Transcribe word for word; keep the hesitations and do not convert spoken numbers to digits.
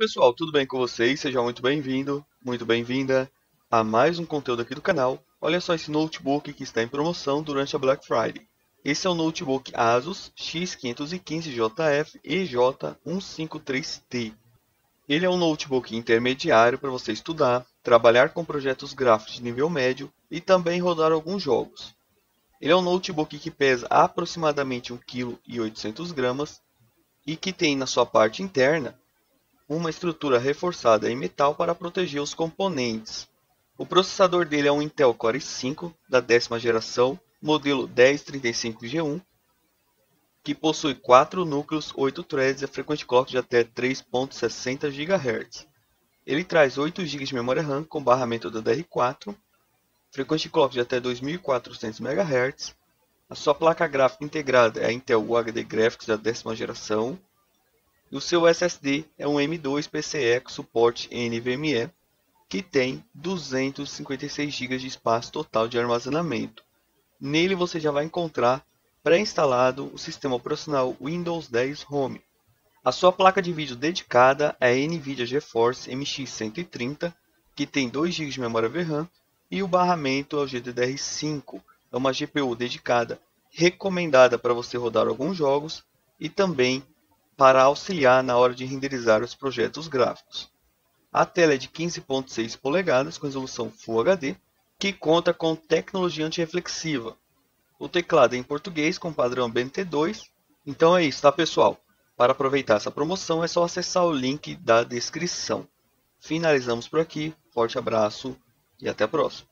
pessoal, tudo bem com vocês? Seja muito bem-vindo, muito bem-vinda a mais um conteúdo aqui do canal. Olha só esse notebook que está em promoção durante a Black Friday. Esse é o notebook ASUS X quinhentos e quinze J F E J cento e cinquenta e três T. Ele é um notebook intermediário para você estudar, trabalhar com projetos gráficos de nível médio e também rodar alguns jogos. Ele é um notebook que pesa aproximadamente um vírgula oito quilos e que tem na sua parte interna uma estrutura reforçada em metal para proteger os componentes. O processador dele é um Intel Core i cinco da décima geração, modelo dez trinta e cinco G um, que possui quatro núcleos, oito threads e a frequência de clock de até três vírgula sessenta gigahertz. Ele traz oito gigas de memória RAM com barramento D D R quatro, frequência de clock de até dois mil e quatrocentos megahertz. A sua placa gráfica integrada é a Intel U H D Graphics da décima geração. E o seu S S D é um M dois P C I E com suporte N V M E, que tem duzentos e cinquenta e seis gigas de espaço total de armazenamento. Nele você já vai encontrar pré-instalado o sistema operacional Windows dez Home. A sua placa de vídeo dedicada é a NVIDIA GeForce M X cento e trinta, que tem dois gigas de memória V RAM, e o barramento é o G D D R cinco, é uma G P U dedicada, recomendada para você rodar alguns jogos e também para auxiliar na hora de renderizar os projetos gráficos. A tela é de quinze vírgula seis polegadas com resolução Full H D, que conta com tecnologia antirreflexiva. O teclado é em português com padrão A B N T dois. Então é isso, tá pessoal? Para aproveitar essa promoção é só acessar o link da descrição. Finalizamos por aqui, forte abraço e até a próxima.